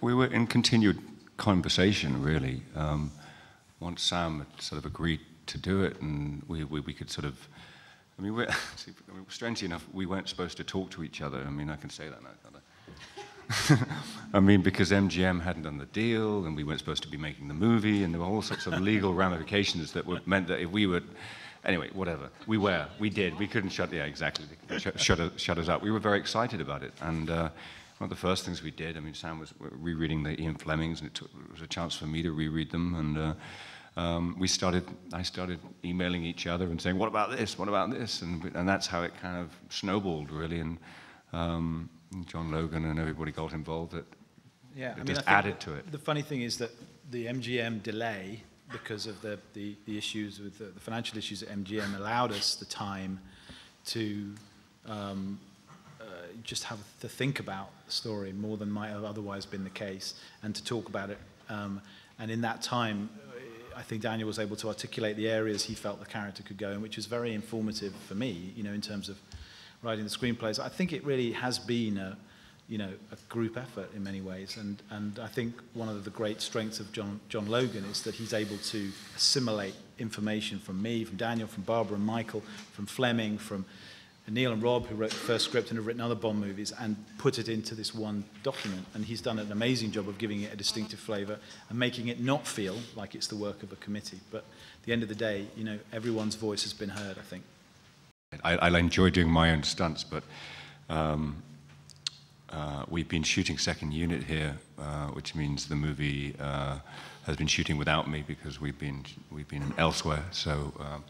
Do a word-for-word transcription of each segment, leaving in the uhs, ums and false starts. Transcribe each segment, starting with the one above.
we were in continued conversation, really. Um, once Sam had sort of agreed to do it, and we, we, we could sort of, I mean, we're, I mean, strangely enough, we weren't supposed to talk to each other. I mean, I can say that now, can't I? I mean, because M G M hadn't done the deal, and we weren't supposed to be making the movie, and there were all sorts of legal ramifications that were meant that if we were, anyway, whatever. We were, we did, we couldn't shut, yeah, exactly, they sh shut, shut us up. We were very excited about it, and uh, one of the first things we did, I mean, Sam was rereading the Ian Flemings, and it, took, it was a chance for me to reread them, and uh, um, we started, I started emailing each other and saying, what about this, what about this, and, and that's how it kind of snowballed, really, and um, John Logan and everybody got involved. It, yeah, it I mean, just added to it. The funny thing is that the M G M delay, because of the, the, the issues with the, the financial issues at M G M, allowed us the time to um, uh, just have to think about the story more than might have otherwise been the case, and to talk about it. Um, and in that time, I think Daniel was able to articulate the areas he felt the character could go in, which was very informative for me, you know, in terms of writing the screenplays. I think it really has been a, you know, a group effort in many ways, and and I think one of the great strengths of John John Logan is that he's able to assimilate information from me, from Daniel, from Barbara and Michael, from Fleming, from Neil and Rob, who wrote the first script and have written other Bond movies, and put it into this one document. And he's done an amazing job of giving it a distinctive flavour and making it not feel like it's the work of a committee. But at the end of the day, you know, everyone's voice has been heard, I think. I, I enjoy doing my own stunts, but um, uh, we've been shooting second unit here, uh, which means the movie uh, has been shooting without me because we've been we've been elsewhere. So um,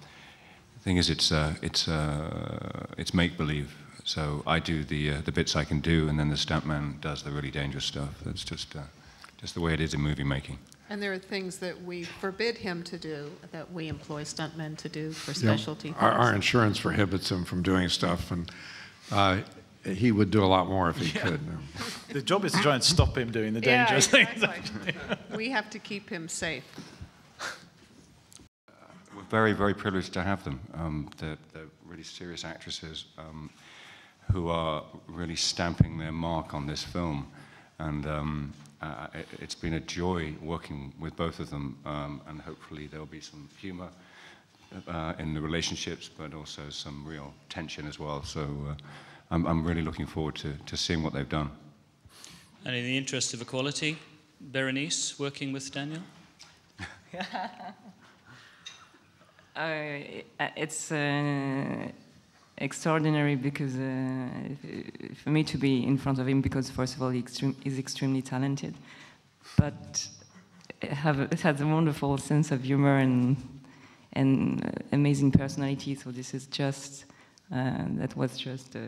the thing is, it's uh, it's uh, it's make believe. So I do the uh, the bits I can do, and then the stuntman does the really dangerous stuff. That's just uh, just the way it is in movie making. And there are things that we forbid him to do that we employ stuntmen to do for specialty. Yeah, our, our insurance prohibits him from doing stuff, and uh, he would do a lot more if he yeah. could. The job is to try and stop him doing the dangerous yeah, exactly. things. We have to keep him safe. Uh, we're very, very privileged to have them. Um, they're, they're really serious actresses um, who are really stamping their mark on this film. And um, uh, it, it's been a joy working with both of them, um, and hopefully there'll be some humor uh, in the relationships, but also some real tension as well. So uh, I'm, I'm really looking forward to, to seeing what they've done. And in the interest of equality, Berenice, working with Daniel? uh, it's... Uh... extraordinary, because uh, for me to be in front of him, because first of all he extreme, he's extremely talented, but have a, has a wonderful sense of humor and and amazing personality. So this is just uh, that was just uh,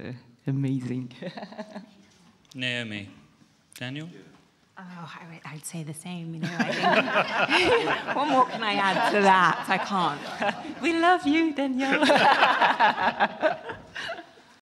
amazing. Naomi, Daniel. Yeah. Oh, I would, I'd say the same, you know. I think. What more can I add to that? I can't. We love you, Daniel.